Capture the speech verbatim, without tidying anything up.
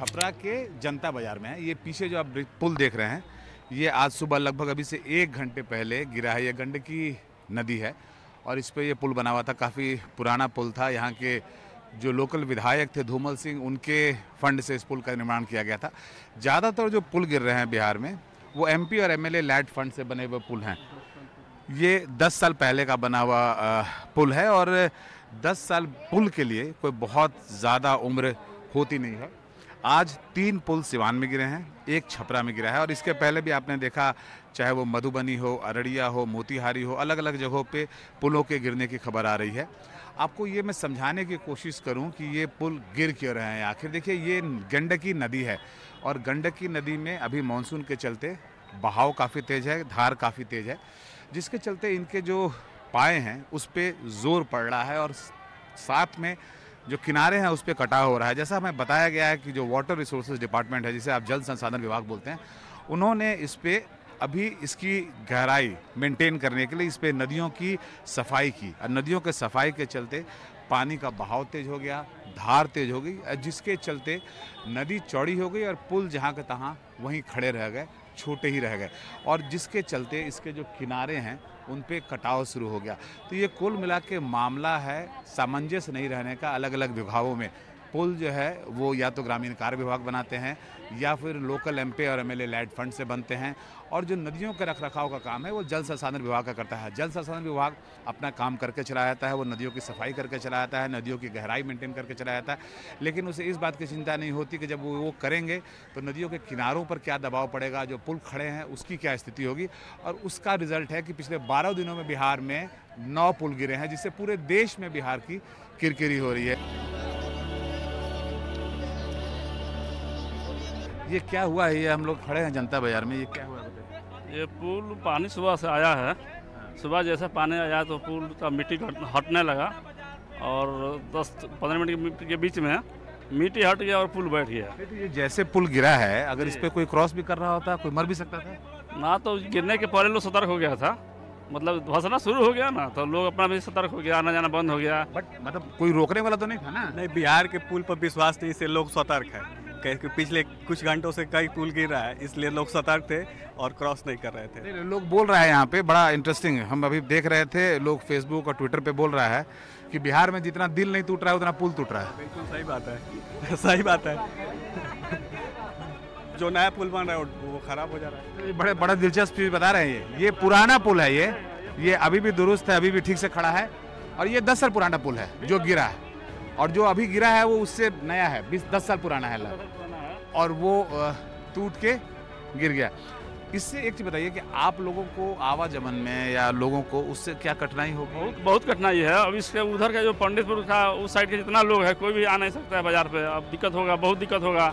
छपरा के जनता बाजार में है। ये पीछे जो आप पुल देख रहे हैं ये आज सुबह लगभग अभी से एक घंटे पहले गिरा है। ये गंडकी नदी है और इस पर यह पुल बना हुआ था, काफ़ी पुराना पुल था। यहाँ के जो लोकल विधायक थे धूमल सिंह, उनके फंड से इस पुल का निर्माण किया गया था। ज़्यादातर जो पुल गिर रहे हैं बिहार में वो एमपी और एमएलए लैड फंड से बने हुए पुल हैं। ये दस साल पहले का बना हुआ पुल है और दस साल पुल के लिए कोई बहुत ज़्यादा उम्र होती नहीं है। आज तीन पुल सिवान में गिरे हैं, एक छपरा में गिरा है और इसके पहले भी आपने देखा, चाहे वो मधुबनी हो, अररिया हो, मोतिहारी हो, अलग अलग जगहों पे पुलों के गिरने की खबर आ रही है। आपको ये मैं समझाने की कोशिश करूं कि ये पुल गिर क्यों रहे हैं आखिर। देखिए, ये गंडकी नदी है और गंडकी नदी में अभी मानसून के चलते बहाव काफ़ी तेज़ है, धार काफ़ी तेज़ है, जिसके चलते इनके जो पाए हैं उस पर जोर पड़ रहा है और साथ में जो किनारे हैं उस पर कटाव हो रहा है। जैसा हमें बताया गया है कि जो वाटर रिसोर्सेज डिपार्टमेंट है, जिसे आप जल संसाधन विभाग बोलते हैं, उन्होंने इस पर अभी इसकी गहराई मेंटेन करने के लिए इस पर नदियों की सफाई की और नदियों के सफाई के चलते पानी का बहाव तेज हो गया, धार तेज हो गई, जिसके चलते नदी चौड़ी हो गई और पुल जहाँ के तहाँ वहीं खड़े रह गए, छोटे ही रह गए और जिसके चलते इसके जो किनारे हैं उन पे कटाव शुरू हो गया। तो ये कुल मिला के मामला है सामंजस्य नहीं रहने का। अलग अलग विभागों में पुल जो है वो या तो ग्रामीण कार्य विभाग बनाते हैं या फिर लोकल एमपी और एमएलए लैड फंड से बनते हैं और जो नदियों के रखरखाव का काम है वो जल संसाधन विभाग का करता है। जल संसाधन विभाग अपना काम करके चला जाता है, वो नदियों की सफाई करके चला जाता है, नदियों की गहराई मेंटेन करके चला जाता है, लेकिन उसे इस बात की चिंता नहीं होती कि जब वो वो करेंगे तो नदियों के किनारों पर क्या दबाव पड़ेगा, जो पुल खड़े हैं उसकी क्या स्थिति होगी। और उसका रिजल्ट है कि पिछले बारह दिनों में बिहार में नौ पुल गिरे हैं, जिससे पूरे देश में बिहार की किरकिरी हो रही है। ये क्या हुआ है? ये हम लोग खड़े हैं जनता बाजार में, ये क्या हुआ है? ये पुल पानी सुबह से आया है, सुबह जैसा पानी आया तो पुल का मिट्टी हटने लगा और दस पंद्रह मिनट के बीच में मिट्टी हट गया और पुल बैठ गया। तो ये जैसे पुल गिरा है, अगर इस पर कोई क्रॉस भी कर रहा होता, कोई मर भी सकता था ना। तो गिरने के पहले लोग सतर्क हो गया था, मतलब धंसना शुरू हो गया ना, तो लोग अपना भी सतर्क हो गया, आना जाना बंद हो गया। बट मतलब कोई रोकने वाला तो नहीं था ना। नहीं, बिहार के पुल पर विश्वास नहीं, इससे लोग सतर्क है। क्योंकि पिछले कुछ घंटों से कई पुल गिर रहा है, इसलिए लोग सतर्क थे और क्रॉस नहीं कर रहे थे। लोग बोल रहे हैं यहाँ पे, बड़ा इंटरेस्टिंग, हम अभी देख रहे थे, लोग फेसबुक और ट्विटर पे बोल रहा है कि बिहार में जितना दिल नहीं टूट रहा है उतना पुल टूट रहा है। बिल्कुल सही बात है, सही बात है। जो नया पुल बन रहा है वो खराब हो जा रहा है। बड़े बड़ा दिलचस्प चीज़ बता रहे हैं। ये ये पुराना पुल है, ये ये अभी भी दुरुस्त है, अभी भी ठीक से खड़ा है और ये दस साल पुराना पुल है जो गिरा है और जो अभी गिरा है वो उससे नया है, बीस दस साल पुराना है लगभग और वो टूट के गिर गया। इससे एक चीज़ बताइए कि आप लोगों को आवागमन में या लोगों को उससे क्या कठिनाई हो? बहुत बहुत कठिनाई है। अब इसके उधर का जो पंडितपुर का उस साइड के जितना लोग है कोई भी आ नहीं सकता है बाजार पे। अब दिक्कत होगा, बहुत दिक्कत होगा।